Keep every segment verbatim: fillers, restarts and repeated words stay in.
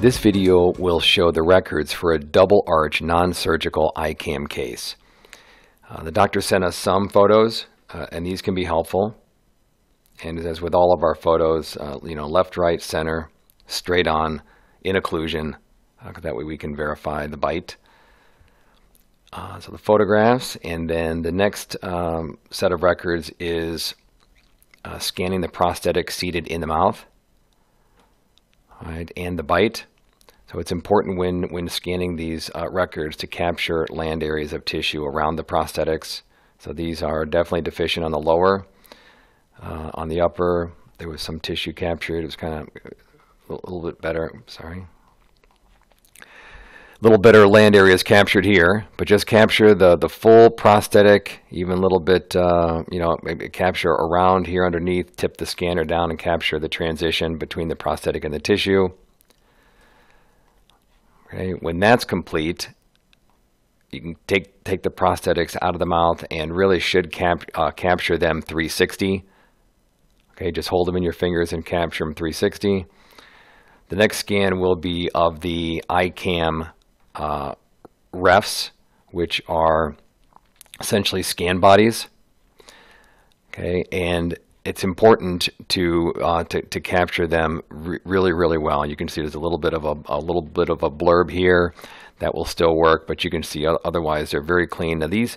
This video will show the records for a double arch non-surgical ICam case. Uh, the doctor sent us some photos uh, and these can be helpful. And as with all of our photos, uh, you know, left, right, center, straight on, in occlusion. Uh, that way we can verify the bite. Uh, so the photographs, and then the next um, set of records is uh, scanning the prosthetic seated in the mouth, all right, and the bite. So it's important when, when scanning these uh, records to capture land areas of tissue around the prosthetics. So these are definitely deficient on the lower. Uh, on the upper, there was some tissue captured. It was kind of a little bit better, sorry. Little better land areas captured here, but just capture the the full prosthetic, even a little bit, uh, you know, maybe capture around here underneath, tip the scanner down and capture the transition between the prosthetic and the tissue. Okay, when that's complete, you can take take the prosthetics out of the mouth and really should cap, uh, capture them three sixty. Okay, just hold them in your fingers and capture them three sixty. The next scan will be of the ICam Uh, refs, which are essentially scan bodies. Okay, and it's important to uh, to, to capture them re really, really well. You can see there's a little bit of a, a little bit of a blurb here that will still work, but you can see otherwise they're very clean. Now these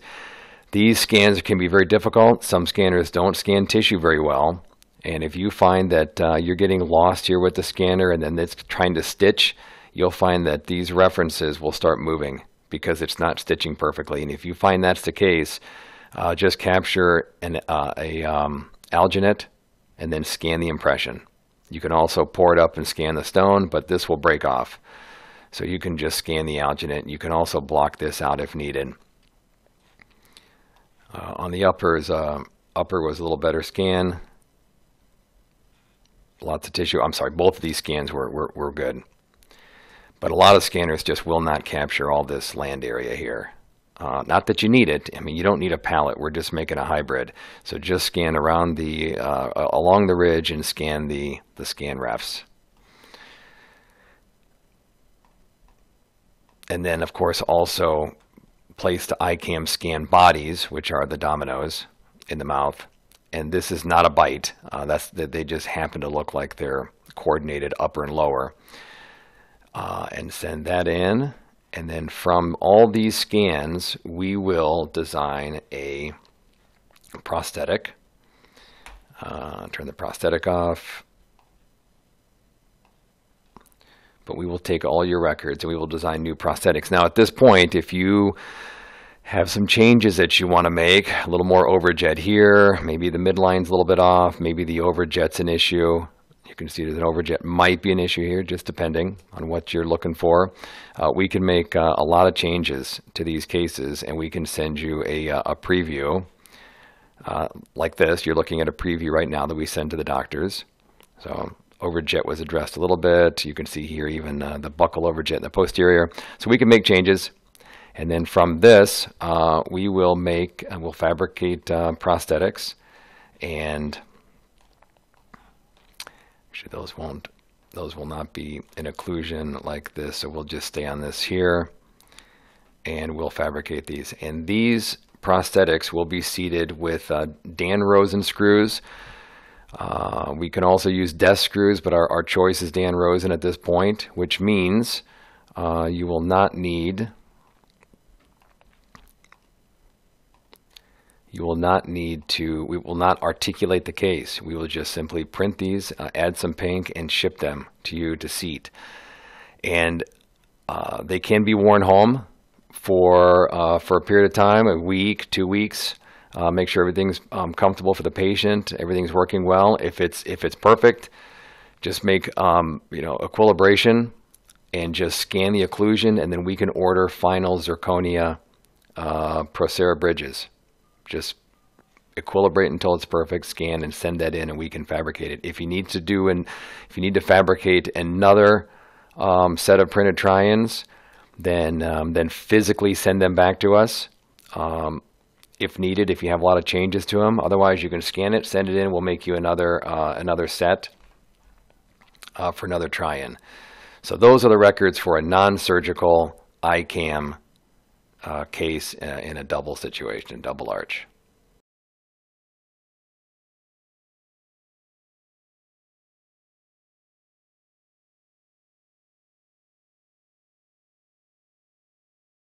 these scans can be very difficult. Some scanners don't scan tissue very well, and if you find that uh, you're getting lost here with the scanner and then it's trying to stitch, you'll find that these references will start moving because it's not stitching perfectly. And if you find that's the case, uh, just capture an uh, a, um, alginate and then scan the impression. You can also pour it up and scan the stone, but this will break off. So you can just scan the alginate. You can also block this out if needed. Uh, on the uppers, uh, upper was a little better scan. Lots of tissue. I'm sorry, both of these scans were, were, were good. But a lot of scanners just will not capture all this land area here. Uh, not that you need it. I mean, you don't need a palette. We're just making a hybrid. So just scan around the, uh, along the ridge and scan the, the scan refs. And then, of course, also place the ICam scan bodies, which are the dominoes in the mouth. And this is not a bite. Uh, that's that they just happen to look like they're coordinated upper and lower. Uh, and send that in, and then from all these scans we will design a prosthetic. Uh, turn the prosthetic off, but we will take all your records and we will design new prosthetics. Now at this point, if you have some changes that you want to make, a little more overjet here, maybe the midline's a little bit off, maybe the overjet's an issue. You can see that an overjet might be an issue here, just depending on what you're looking for. Uh, we can make uh, a lot of changes to these cases, and we can send you a, uh, a preview uh, like this. You're looking at a preview right now that we send to the doctors. So overjet was addressed a little bit. You can see here even uh, the buccal overjet in the posterior. So we can make changes, and then from this uh, we will make uh, we'll fabricate uh, prosthetics. And actually, those won't, those will not be an occlusion like this, so we'll just stay on this here, and we'll fabricate these. And these prosthetics will be seated with uh, Dan Rosen screws. Uh, we can also use desk screws, but our, our choice is Dan Rosen at this point, which means uh, you will not need, you will not need to, we will not articulate the case. We will just simply print these, uh, add some pink, and ship them to you to seat. And uh, they can be worn home for, uh, for a period of time, a week, two weeks. Uh, make sure everything's um, comfortable for the patient, everything's working well. If it's, if it's perfect, just make um, you know, equilibration and just scan the occlusion, and then we can order final zirconia uh, Procera bridges. Just equilibrate until it's perfect, scan, and send that in, and we can fabricate it. If you need to do, and if you need to fabricate another um, set of printed try-ins, then um, then physically send them back to us um, if needed. If you have a lot of changes to them, otherwise you can scan it, send it in. We'll make you another uh, another set uh, for another try-in. So those are the records for a non-surgical ICam uh, case in a double situation, double arch.